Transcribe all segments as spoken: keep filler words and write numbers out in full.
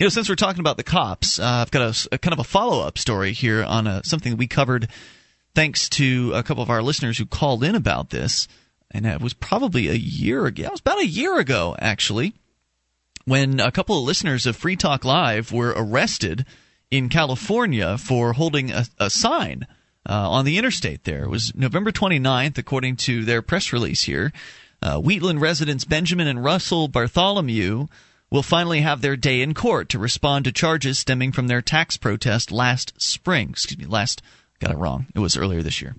You know, since we're talking about the cops, uh, I've got a, a kind of a follow-up story here on a, something we covered thanks to a couple of our listeners who called in about this. And it was probably a year ago. It was about a year ago, actually, when a couple of listeners of Free Talk Live were arrested in California for holding a, a sign uh, on the interstate there. It was November twenty-ninth, according to their press release here. Uh, Wheatland residents Benjamin and Russell Bartholomew will finally have their day in court to respond to charges stemming from their tax protest last spring. Excuse me, last, got it wrong. It was earlier this year.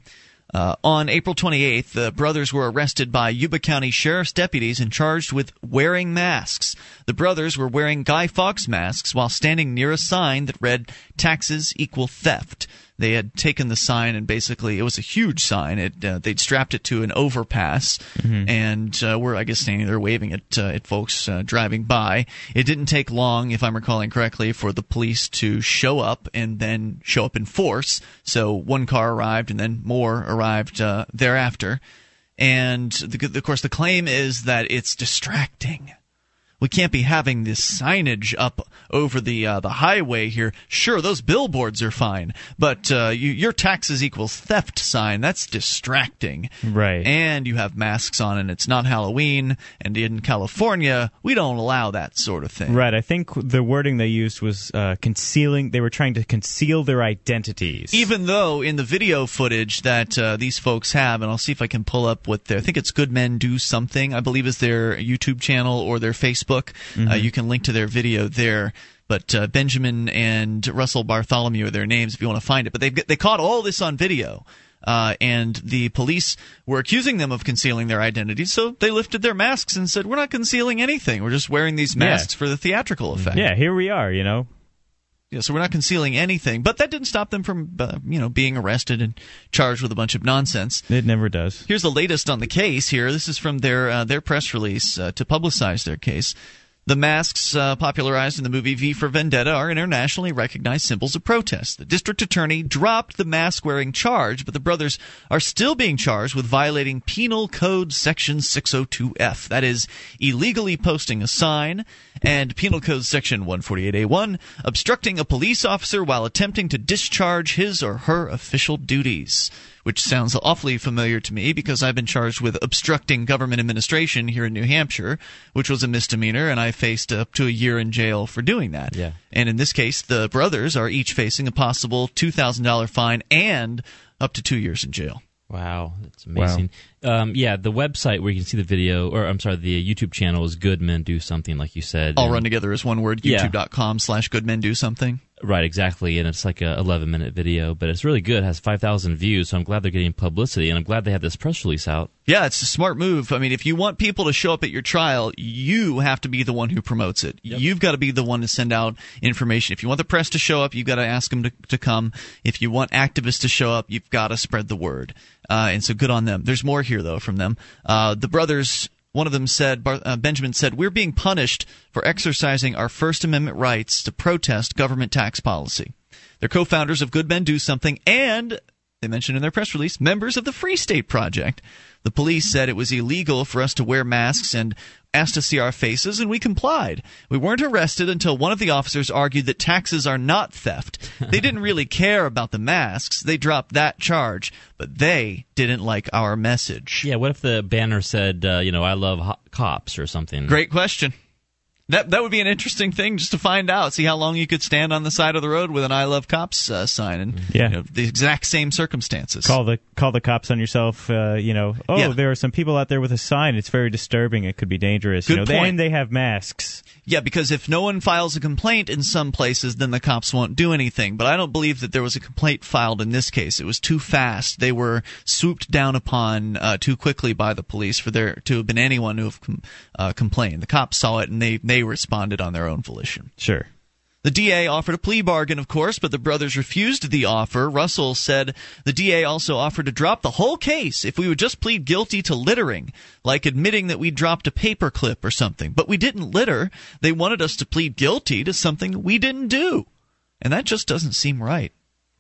Uh, on April twenty-eighth, the brothers were arrested by Yuba County Sheriff's deputies and charged with wearing masks. The brothers were wearing Guy Fawkes masks while standing near a sign that read, "Taxes equal theft." They had taken the sign and basically, it was a huge sign. It uh, they'd strapped it to an overpass, mm-hmm. and uh, were, I guess, standing there waving it uh, at folks uh, driving by. It didn't take long, if I'm recalling correctly, for the police to show up and then show up in force. So one car arrived and then more arrived uh, thereafter. And, the, of course, the claim is that it's distracting. We can't be having this signage up over the uh, the highway here. Sure, those billboards are fine, but uh, you, your taxes equals theft sign, that's distracting. Right. And you have masks on, and it's not Halloween. And in California, we don't allow that sort of thing. Right. I think the wording they used was uh, concealing. They were trying to conceal their identities. Even though in the video footage that uh, these folks have, and I'll see if I can pull up what their, I think it's Good Men Do Something, I believe is their YouTube channel or their Facebook. Book. Mm-hmm. Uh, you can link to their video there. But uh, Benjamin and Russell Bartholomew are their names if you want to find it. But they they caught all this on video, uh, and the police were accusing them of concealing their identities. So they lifted their masks and said, "We're not concealing anything. We're just wearing these masks yeah. for the theatrical effect." Yeah, here we are. You know. Yeah, so we're not concealing anything. But that didn't stop them from, uh, you know, being arrested and charged with a bunch of nonsense. It never does. Here's the latest on the case here. This is from their uh, their press release uh, to publicize their case. The masks uh, popularized in the movie V for Vendetta are internationally recognized symbols of protest. The district attorney dropped the mask-wearing charge, but the brothers are still being charged with violating Penal Code Section six oh two F. That is, illegally posting a sign, and Penal Code Section one forty-eight A one, obstructing a police officer while attempting to discharge his or her official duties. Which sounds awfully familiar to me because I've been charged with obstructing government administration here in New Hampshire, which was a misdemeanor, and I faced up to a year in jail for doing that. Yeah. And in this case, the brothers are each facing a possible two thousand dollars fine and up to two years in jail. Wow, that's amazing. Wow. Um, yeah, the website where you can see the video, or I'm sorry, the YouTube channel is Good Men Do Something, like you said. All run together as one word, yeah. youtube.com slash Good Men Do Something. Right, exactly, and it's like a eleven-minute video, but it's really good. It has five thousand views, so I'm glad they're getting publicity, and I'm glad they have this press release out. Yeah, it's a smart move. I mean, if you want people to show up at your trial, you have to be the one who promotes it. Yep. You've got to be the one to send out information. If you want the press to show up, you've got to ask them to, to come. If you want activists to show up, you've got to spread the word. Uh, and so good on them. There's more here, though, from them. Uh, the brothers... One of them said, uh, Benjamin said, "We're being punished for exercising our First Amendment rights to protest government tax policy." They're co-founders of Good Men Do Something and, they mentioned in their press release, members of the Free State Project. The police said it was illegal for us to wear masks and asked to see our faces, and we complied. We weren't arrested until one of the officers argued that taxes are not theft. They didn't really care about the masks. They dropped that charge, but they didn't like our message. Yeah, what if the banner said, uh, you know, "I love ho- cops" or something? Great question. That that would be an interesting thing just to find out, see how long you could stand on the side of the road with an "I love cops" uh, sign and yeah. you know, the exact same circumstances. Call the call the cops on yourself, uh, you know, oh, yeah. there are some people out there with a sign. It's very disturbing. It could be dangerous. Good you know, point. They, and they have masks. Yeah, because if no one files a complaint in some places, then the cops won't do anything. But I don't believe that there was a complaint filed in this case. It was too fast. They were swooped down upon uh, too quickly by the police for there to have been anyone who have com- uh, complained. The cops saw it, and they, they They responded on their own volition. Sure. The D A offered a plea bargain, of course, but the brothers refused the offer. Russell said the D A also offered to drop the whole case if we would just plead guilty to littering, like admitting that we dropped a paperclip or something. But we didn't litter. They wanted us to plead guilty to something we didn't do. And that just doesn't seem right.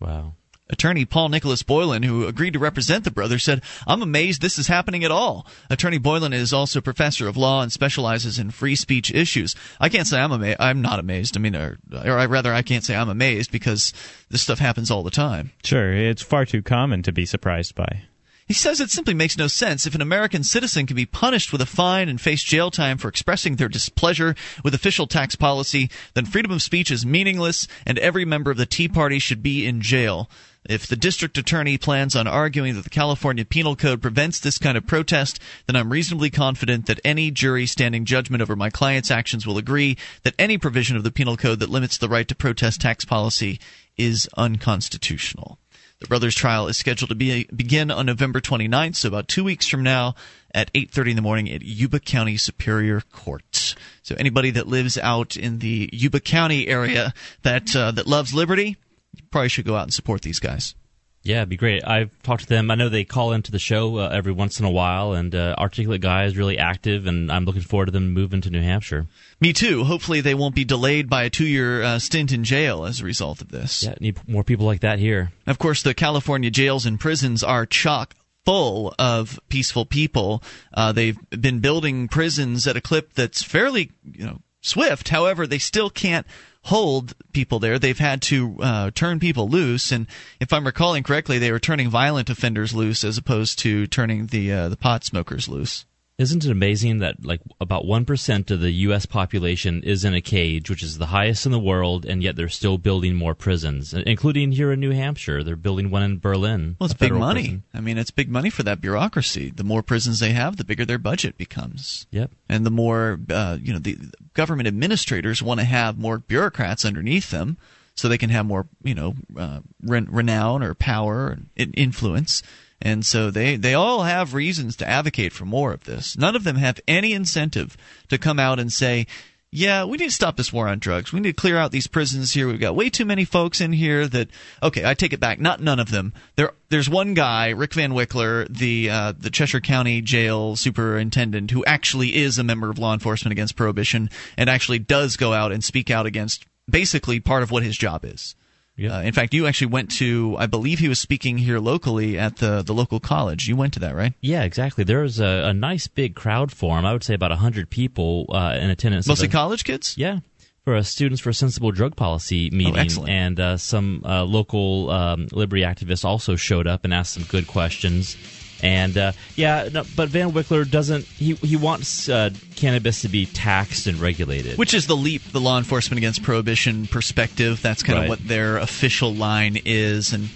Wow. Attorney Paul Nicholas Boylan, who agreed to represent the brothers, said, "I'm amazed this is happening at all." Attorney Boylan is also professor of law and specializes in free speech issues. I can't say I'm ama- I'm not amazed. I mean, or, or rather, I can't say I'm amazed because this stuff happens all the time. Sure, it's far too common to be surprised by. He says it simply makes no sense. If an American citizen can be punished with a fine and face jail time for expressing their displeasure with official tax policy, then freedom of speech is meaningless, and every member of the Tea Party should be in jail. If the district attorney plans on arguing that the California Penal Code prevents this kind of protest, then I'm reasonably confident that any jury standing judgment over my client's actions will agree that any provision of the Penal Code that limits the right to protest tax policy is unconstitutional. The brothers' trial is scheduled to be, begin on November twenty-ninth, so about two weeks from now, at eight thirty in the morning at Yuba County Superior Court. So anybody that lives out in the Yuba County area that uh, that loves liberty, you probably should go out and support these guys. Yeah, it'd be great. I've talked to them. I know they call into the show uh, every once in a while, and uh, Articulate Guy is really active, and I'm looking forward to them moving to New Hampshire. Me too. Hopefully they won't be delayed by a two-year uh, stint in jail as a result of this. Yeah, need more people like that here. Of course, the California jails and prisons are chock full of peaceful people. Uh, they've been building prisons at a clip that's fairly, you know, swift. However, they still can't hold people there. They've had to uh, turn people loose, and if I'm recalling correctly, they were turning violent offenders loose as opposed to turning the uh, the pot smokers loose. Isn't it amazing that like about one percent of the U S population is in a cage, which is the highest in the world, and yet they're still building more prisons, including here in New Hampshire. They're building one in Berlin. Well, it's big money. Prison. I mean, it's big money for that bureaucracy. The more prisons they have, the bigger their budget becomes. Yep. And the more, uh, you know, the government administrators want to have more bureaucrats underneath them so they can have more, you know, uh, renown or power and influence. And so they, they all have reasons to advocate for more of this. None of them have any incentive to come out and say, yeah, we need to stop this war on drugs. We need to clear out these prisons here. We've got way too many folks in here that – okay, I take it back. Not none of them. There, there's one guy, Rick Van Wickler, the uh, the Cheshire County jail superintendent, who actually is a member of law enforcement against prohibition and actually does go out and speak out against basically part of what his job is. Yeah. Uh, in fact, you actually went to, I believe he was speaking here locally at the, the local college. You went to that, right? Yeah, exactly. There was a, a nice big crowd for him. I would say about one hundred people uh, in attendance. Mostly the, college kids? Yeah, for a Students for Sensible Drug Policy meeting. Oh, excellent. And uh, some uh, local um, liberty activists also showed up and asked some good questions. And, uh, yeah, no, but Van Wickler doesn't – he he wants uh, cannabis to be taxed and regulated. Which is the LEAP, the Law Enforcement Against Prohibition perspective. That's kind right. of what their official line is. And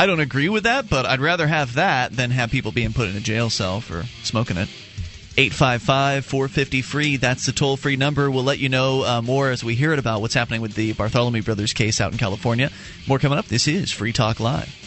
I don't agree with that, but I'd rather have that than have people being put in a jail cell for smoking it. eight five five, four five zero, F R E E. That's the toll-free number. We'll let you know uh, more as we hear it about what's happening with the Bartholomew brothers case out in California. More coming up. This is Free Talk Live.